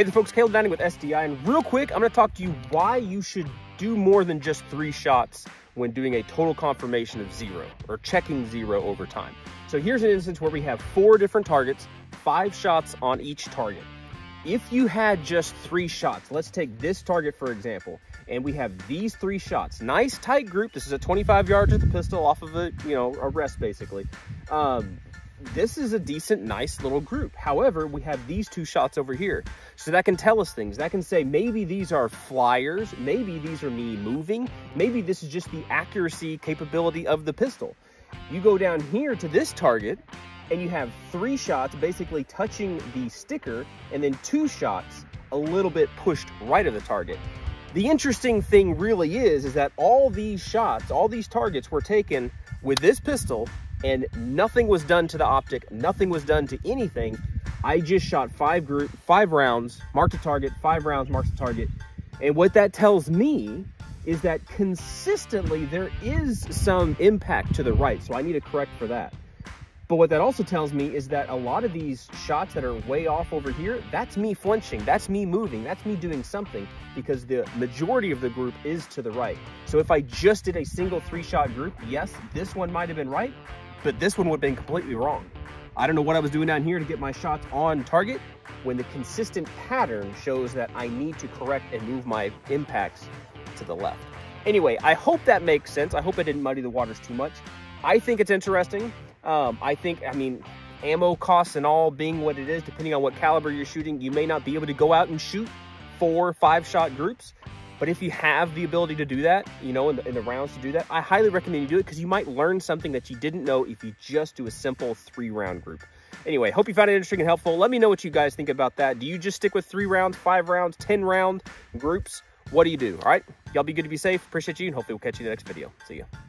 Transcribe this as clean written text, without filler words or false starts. Hey there folks, Caleb Downing with SDI, and real quick, I'm gonna talk to you why you should do more than just 3 shots when doing a total confirmation of 0 or checking 0 over time. So here's an instance where we have 4 different targets, 5 shots on each target. If you had just 3 shots, let's take this target for example, and we have these 3 shots, nice tight group. This is a 25 yards with the pistol off of a, a rest basically. This is a decent, nice little group. However, we have these 2 shots over here. So that can tell us things. That can say maybe these are flyers. Maybe these are me moving. Maybe this is just the accuracy capability of the pistol. You go down here to this target and you have 3 shots basically touching the sticker and then 2 shots a little bit pushed right of the target. The interesting thing really is that all these shots, all these targets were taken with this pistol and nothing was done to the optic, nothing was done to anything. I just shot 5 rounds, marked a target, 5 rounds, marked a target. And what that tells me is that consistently there is some impact to the right, so I need to correct for that. But what that also tells me is that a lot of these shots that are way off over here, that's me flinching, that's me moving, that's me doing something, because the majority of the group is to the right. So if I just did a single 3-shot group, yes, this one might have been right, but this one would have been completely wrong. I don't know what I was doing down here to get my shots on target when the consistent pattern shows that I need to correct and move my impacts to the left. Anyway, I hope that makes sense. I hope I didn't muddy the waters too much. I think it's interesting. I mean, ammo costs and all being what it is, depending on what caliber you're shooting, you may not be able to go out and shoot 4 5-shot groups. But if you have the ability to do that, in the rounds to do that, I highly recommend you do it, because you might learn something that you didn't know if you just do a simple 3-round group. Anyway, hope you found it interesting and helpful. Let me know what you guys think about that. Do you just stick with 3 rounds, 5 rounds, 10-round groups? What do you do? All right, y'all be good to be safe. Appreciate you, and hopefully we'll catch you in the next video. See ya.